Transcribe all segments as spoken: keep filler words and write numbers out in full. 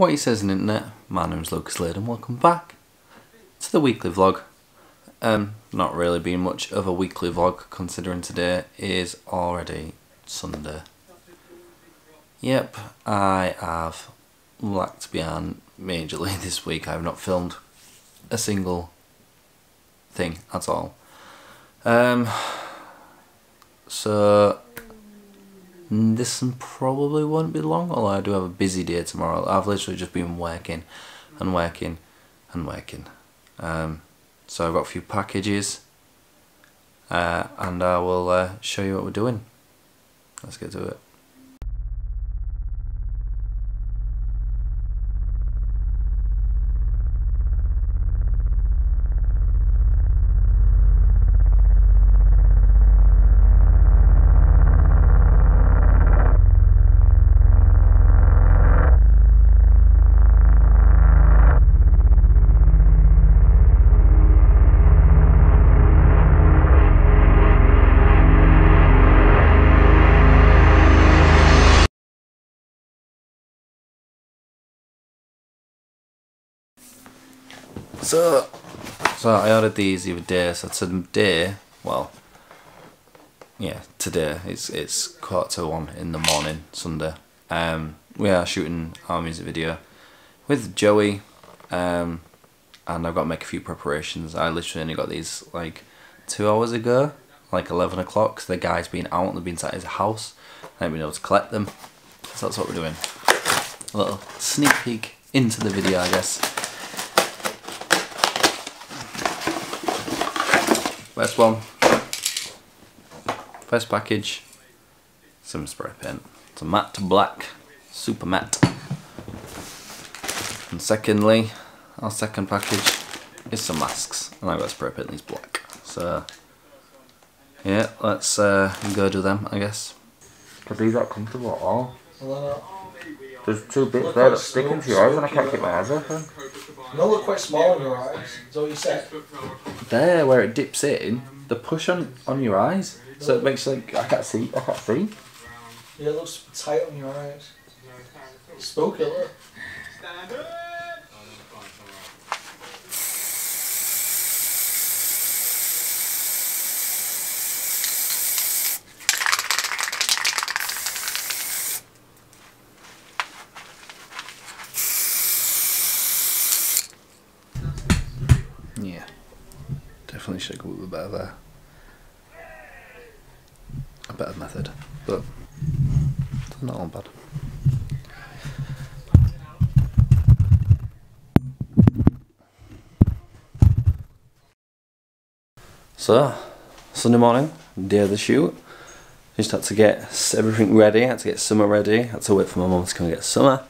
What he says on the internet. My name's Lukazlade and welcome back to the weekly vlog. Um, not really being much of a weekly vlog considering today is already Sunday. Yep, I have lacked behind majorly this week. I have not filmed a single thing at all. Um, so this probably won't be long, although I do have a busy day tomorrow. I've literally just been working and working and working. Um, so I've got a few packages uh, and I will uh, show you what we're doing. Let's get to it. So, so I ordered these the other day, so today, well, yeah, today, it's it's quarter to one in the morning, Sunday. Um, we are shooting our music video with Joey, um, and I've got to make a few preparations. I literally only got these like two hours ago, like eleven o'clock, so the guy's been out, they've been sat at his house, I haven't been able to collect them, so that's what we're doing. A little sneak peek into the video, I guess. First one, first package, some spray paint. It's a matte black, super matte. And secondly, our second package is some masks, and I've got spray paint, these black. So, yeah, let's uh, go do them, I guess. Are these that comfortable at all? Well, there's two bits there that's sticking to your eyes, and I can't keep my eyes open. No, look quite small in your eyes, is all you said. There, where it dips in, the push on, on your eyes, so it makes like, I can't see, I can't see. Yeah, it looks tight on your eyes. Spooky, look. Yeah, definitely should go with a bit of a, a better method, but it's not all bad. So, Sunday morning, day of the shoot, just had to get everything ready, had to get Summer ready, had to wait for my mum to come and get Summer.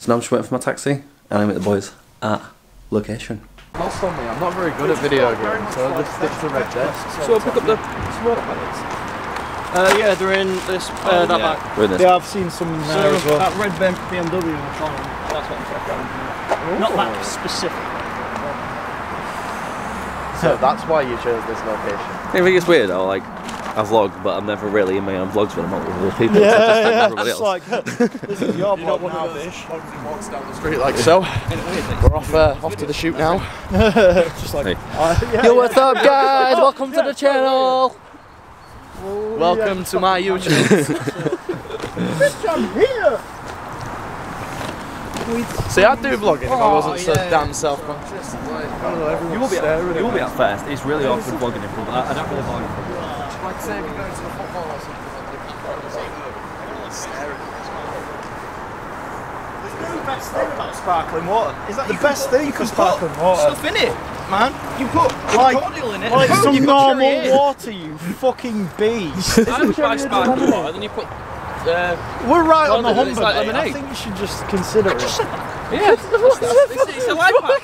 So now I'm just waiting for my taxi, and I'm with the boys at location. Not for me, I'm not very good at video games, so I just stick to red desk. So I'll pick up the smoke pellets. Uh, yeah, they're in this, uh, oh, that yeah. back. They yeah, I've seen some in there so as well. That red B M W in the corner, that's what I'm checking. Not that specific. So that's why you chose this location. I think it's weird, though, like, I vlog, but I'm never really in my own vlogs when I'm out with other people. Yeah, so just yeah, everybody else. Like, this is your vlog now, Bish. Walks down the street like so. We're off, uh, off to the shoot now. Just like, hey. uh, yeah, yo, yeah. What's up, guys? Welcome yeah, to the channel. Oh, Welcome yeah, to my YouTube. Bish, I'm here. See, I'd do vlogging if I wasn't oh, yeah, so yeah. damn self-conscious. Like, you will be at, you will be at first. It's really awkward vlogging in front. I don't really mind. I'd say if you go to the football or something, everyone's staring at this one. There's no best thing about sparkling water. Is that the best thing for sparkling water? Stuff in it, man. You put like, cordial in it. Like some normal water, you fucking beast. I would try sparkling water, then you put... Uh, We're right on the Humber, like I think you should just consider it. Yeah, it's a life hack.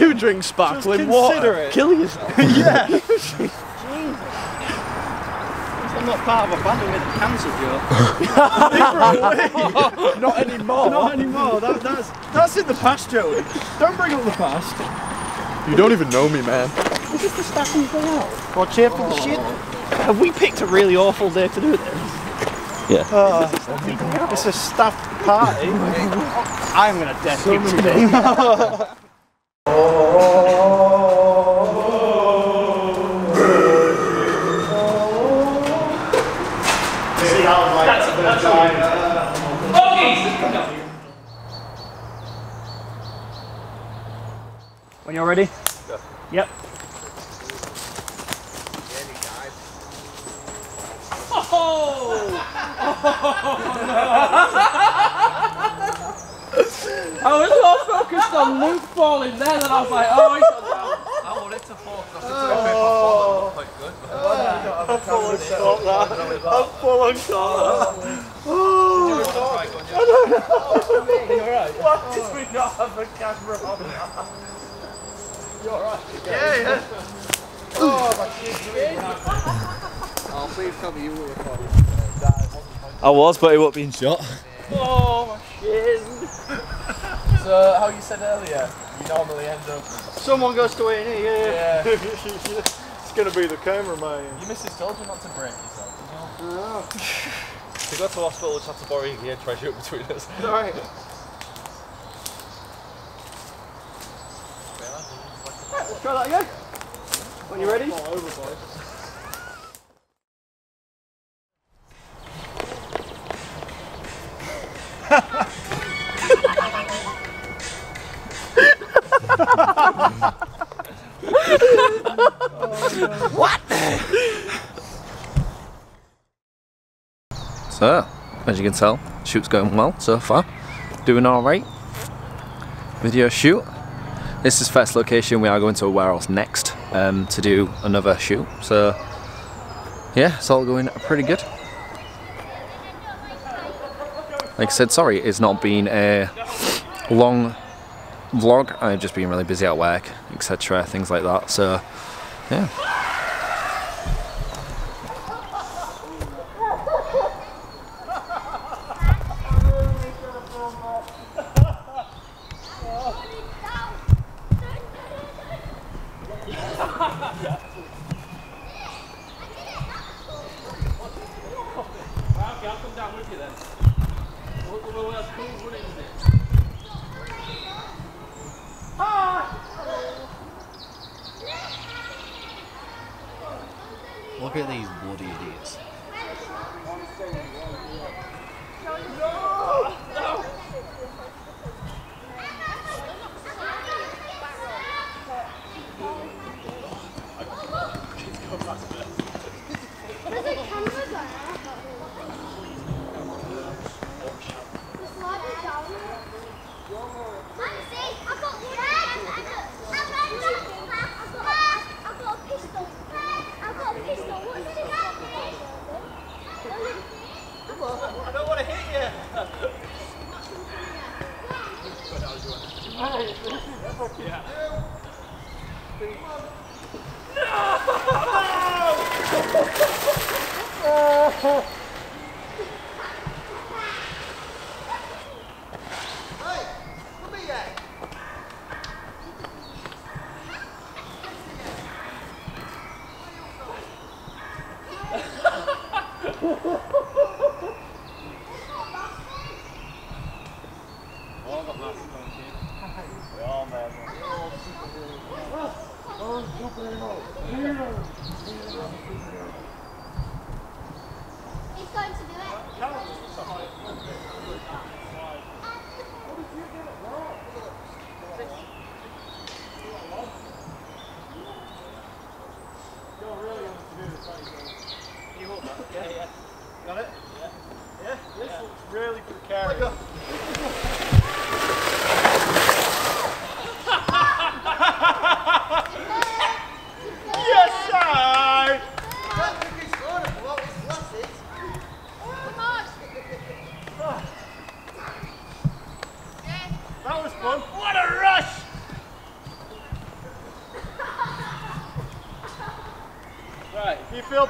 You drink sparkling water, kill yourself. Yeah. I'm not part of a band with a cancer joke. Not anymore. Not anymore. That, that's, that's in the past, Joey. Don't bring up the past. You don't even know me, man. Is this the staff and go out? Or cheerful oh. shit? Have we picked a really awful day to do this? Yeah. Oh, it's a stuffed party. I'm going to death you today. When you're ready? Yeah. Yep. Oh! Oh no! I was all focused on Luke falling there, and I was like, oh, he's done that. I wanted to fall because I think I fell quite good. I've fallen short that. I've fallen short that. Oh! I don't know! You're right. Why did we not have a camera on that? You're alright. Yeah, yeah. Oh, my kids are in. Oh, please tell me you were recording. I was, but it wasn't being shot. Oh, my shin. So, how you said earlier, you normally end up. Someone goes to A and E, yeah. yeah. It's going to be the cameraman. Your missus told you not to break yourself, did you? No. To go to hospital, just have to borrow your gear, try to shoot between us. Alright. Try that again. When you're ready. What? So, as you can tell, shoot's going well so far. Doing all right. Video shoot. This is first location. We are going to a warehouse next um, to do another shoot. So yeah, it's all going pretty good. Like I said, sorry it's not been a long vlog. I've just been really busy at work, et cetera, things like that. So yeah. Look at these bloody idiots. No! No!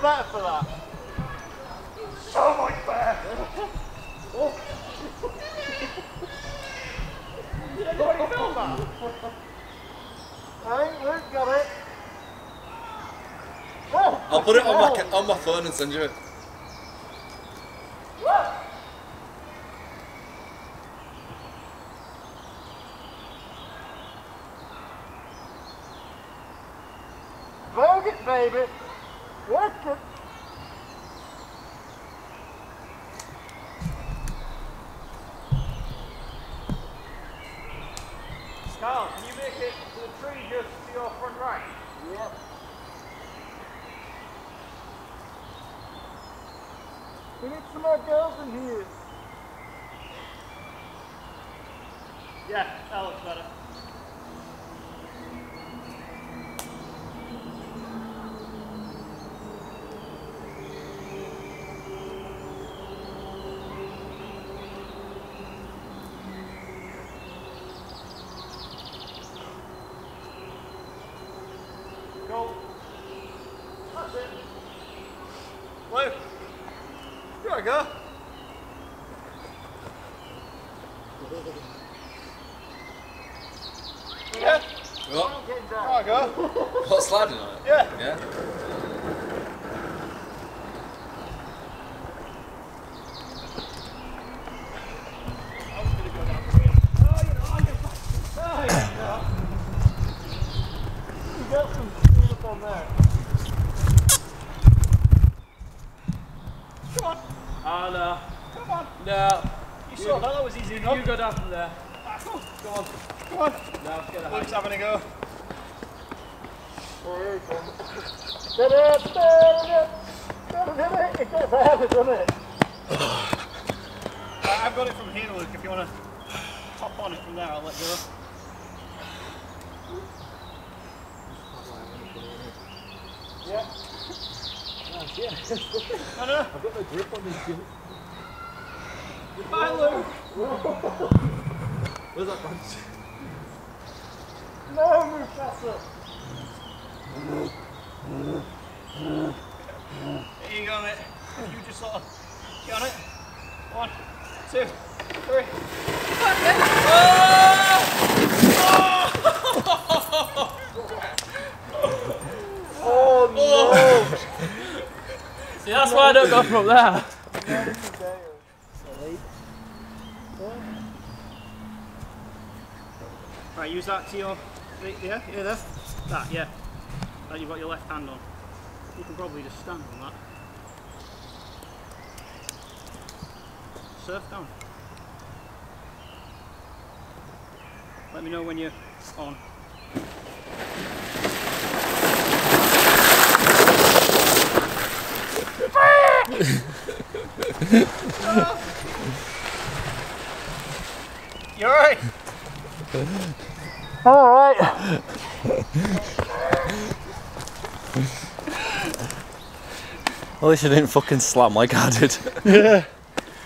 Better for that. So much better. Oh. Did anybody film that? I think Luke got it. Oh, I'll put it on my, on my phone and send you it. Work it, baby. Work it. Carl, can you make it to the tree just to your front right? Yep. We need some more girls in here. Yeah, that looks better. Go. That's it. Blue. There we go. Yeah. What? There we go. What's sliding on it? Yeah. Yeah. I was going to go down the bridge. Oh, you know, I'm going to oh, you got some stuff on there. Come on. Oh, no. Come on. No. You saw that. That was easy enough. You go down from there. Come on. Come on. Come on. No, get Luke's having a go. Get up, get up, it gets out of it, doesn't it? I've got it from here, Luke. If you want to hop on it from there, I'll let go. Yeah. Oh, yeah. No, no. I've got the grip on this shit. Goodbye, Luke. Where's that bunch? No, move past it. There you go, mate. You just sort of get on it. One, two, three. Oh! Oh no! See, that's why I don't go from up there. Right, use that to your... Yeah, yeah, there. That, yeah. That you've got your left hand on. You can probably just stand on that. Surf down. Let me know when you're on. Oh. You alright? All right. At least I didn't fucking slam like I did. Yeah.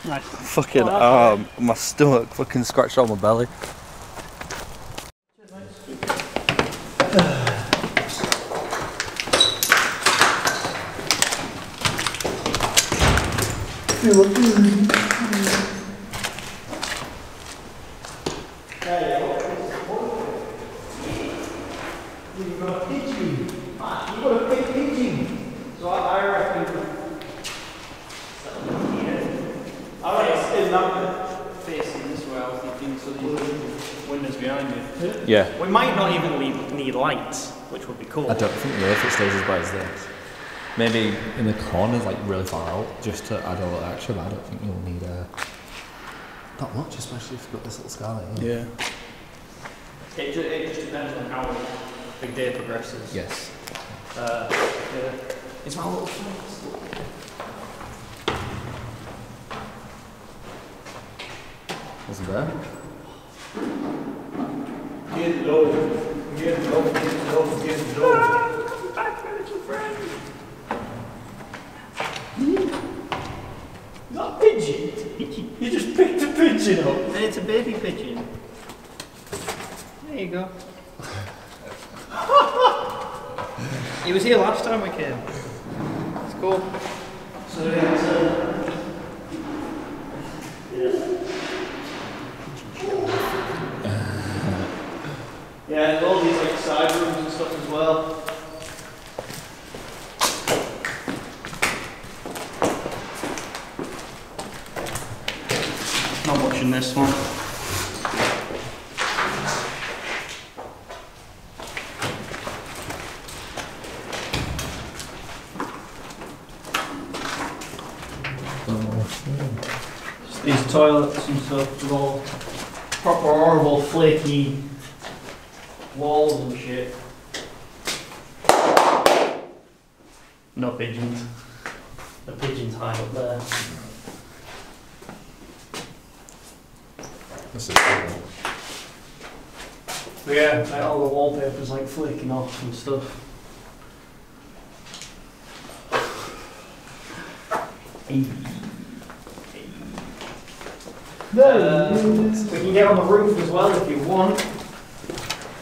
Nice. Fucking oh, arm, right. My stomach fucking scratched on my belly. You've got a pigeon. You've got a big pigeon. So I, I reckon. I reckon it's in that facing this way. I was thinking so the windows behind you. Yeah. We might not even leave, need lights, which would be cool. I don't think no, if it stays as wide as this. Maybe in the corners, like really far out, just to add a little extra. But I don't think you'll need a uh, not much, especially if you've got this little skylight. Yeah. It just, it just depends on how big day progresses. Yes. Uh, yeah. It's my little flex. What's that? Get low. Get low. Get low. Get low. Ah, come back, my little friend. Hmm? Not pigeon. Pigeon. You just picked a pigeon up. And it's a baby pigeon. There you go. He was here last time we came. It's cool. So yeah, so yeah. Yeah, all these like side rooms and stuff as well. Not watching this one. toilets and stuff with all proper horrible flaky walls and shit. No pigeons. The pigeons high up there. This is cool. But yeah, like all the wallpaper's like flaking off and stuff. Hey. Hey. Uh, we can get on the roof as well if you want.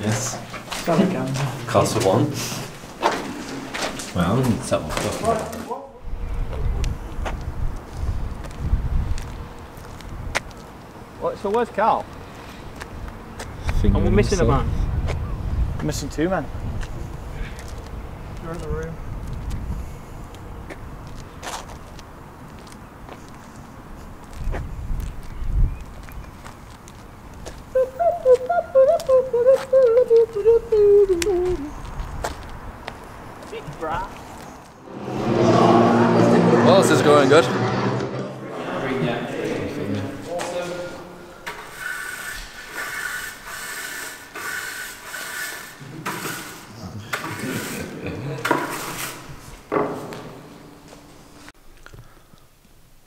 Yes. Cost of one. Well, it's that one. So where's Carl? Finger and we're missing himself. A man. We're missing two men. You're in the room. Well, this is going good.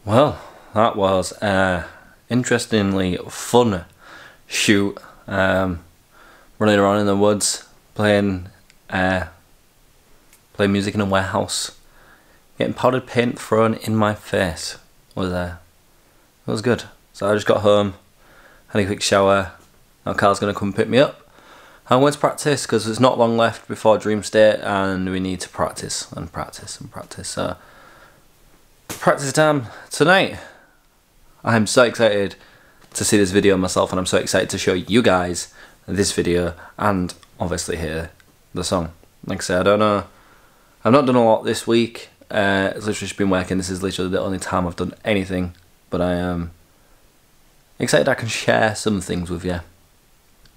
Well, that was an interestingly fun shoot, um, running around in the woods, playing uh, playing music in a warehouse, getting powdered paint thrown in my face. Was there? It was good. So I just got home, had a quick shower, now Carl's going to come pick me up. I'm going to practice because there's not long left before Dream State and we need to practice and practice and practice. So. Practice time tonight. I'm so excited to see this video myself, and I'm so excited to show you guys this video and obviously hear the song. Like I said, I don't know, I've not done a lot this week. Uh, it's literally just been working. This is literally the only time I've done anything, but I am excited I can share some things with you.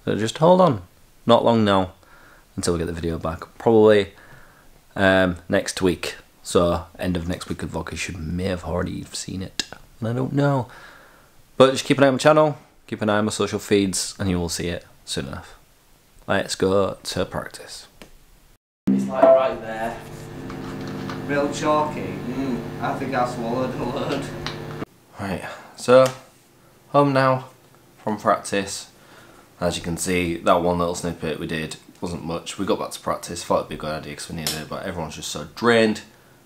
So just hold on, not long now until we get the video back, probably um, next week. So, end of next week of vlog, you should may have already seen it, and I don't know. But just keep an eye on my channel, keep an eye on my social feeds, and you will see it soon enough. Let's go to practice. It's like right there. Real chalky. Mm, I think I swallowed a load. Right, so, home now from practice. As you can see, that one little snippet we did wasn't much. We got back to practice, thought it'd be a good idea because we needed it, but everyone's just so drained.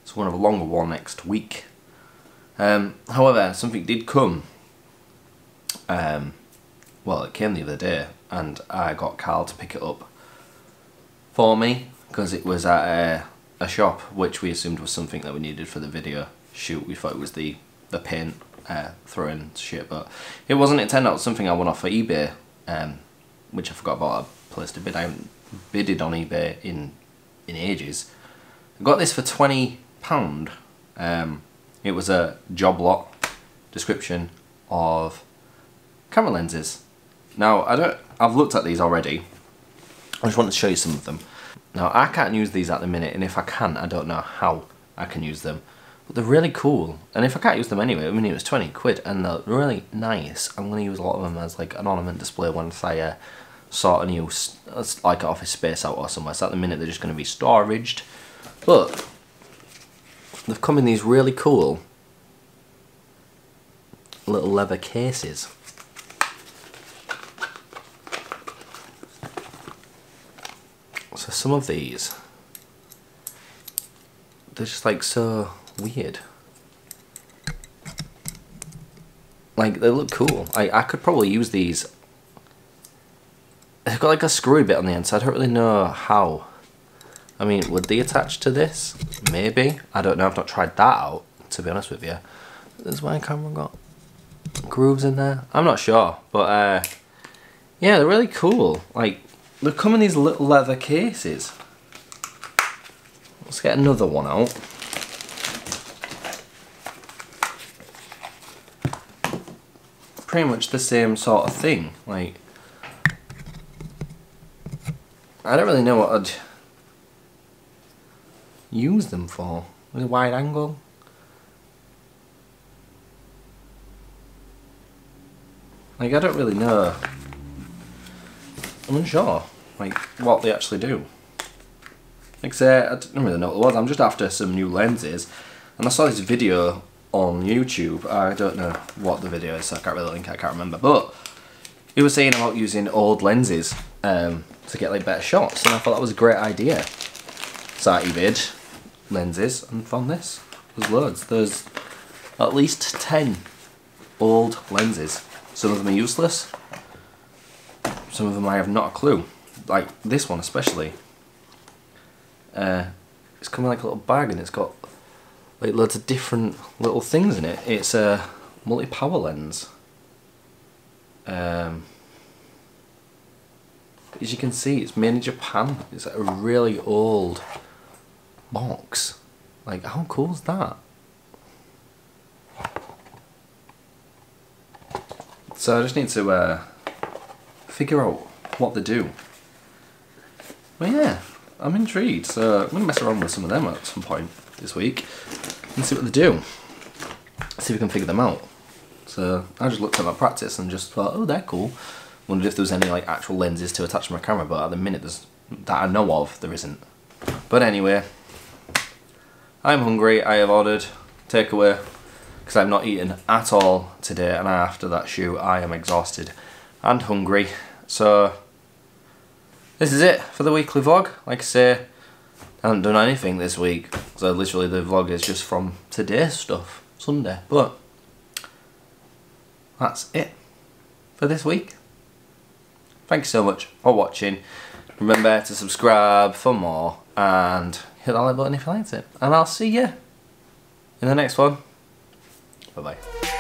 So we'll have a longer one next week. Um, however, something did come. Um, well, it came the other day, and I got Carl to pick it up for me because it was at a, a shop, which we assumed was something that we needed for the video shoot. We thought it was the the paint uh, throwing shit, but it wasn't. It turned out something I won off of eBay, um, which I forgot about. I placed a bid. I haven't bidded on eBay in in ages. I got this for twenty pounds. Um, it was a job lot description of camera lenses. Now, I don't, I've looked at these already. I just wanted to show you some of them. Now, I can't use these at the minute, and if I can, I don't know how I can use them. But they're really cool, and if I can't use them anyway, I mean, it was twenty quid, and they're really nice. I'm going to use a lot of them as like an ornament display once I uh, sort a new like office space out or somewhere. So at the minute, they're just going to be storaged. But they've come in these really cool little leather cases. So some of these, they're just like so weird. Like they look cool. I, I could probably use these. They've got like a screwy bit on the end, so I don't really know how. I mean, would they attach to this? Maybe. I don't know, I've not tried that out, to be honest with you. That's why my camera got grooves in there. I'm not sure, but uh, yeah, they're really cool. Like, they come in these little leather cases. Let's get another one out. Pretty much the same sort of thing. Like, I don't really know what I'd use them for. With a wide angle. Like, I don't really know. I'm unsure, like, what they actually do. Like I say, I don't really know what it was. I'm just after some new lenses, and I saw this video on YouTube. I don't know what the video is, so I can't really link it, I can't remember. But he was saying about using old lenses um, to get, like, better shots, and I thought that was a great idea. So I did lenses and found this. There's loads. There's at least ten old lenses. Some of them are useless. Some of them I have not a clue. Like this one especially. Uh, it's come in like a little bag and it's got like loads of different little things in it. It's a multi-power lens. Um, as you can see, it's made in Japan. It's a really old box. Like, how cool is that? So I just need to uh, figure out what they do. Well, yeah, I'm intrigued. So I'm gonna mess around with some of them at some point this week and see what they do. See if we can figure them out. So I just looked at my practice and just thought, oh, they're cool. Wondered if there was any like actual lenses to attach to my camera, but at the minute, there's that I know of, there isn't. But anyway. I'm hungry, I have ordered takeaway because I've not eaten at all today, and after that shoe I am exhausted and hungry. So this is it for the weekly vlog. Like I say, I haven't done anything this week, so literally the vlog is just from today's stuff, Sunday. But that's it for this week. Thanks so much for watching. Remember to subscribe for more and hit that like button if you liked it. And I'll see you in the next one. Bye bye.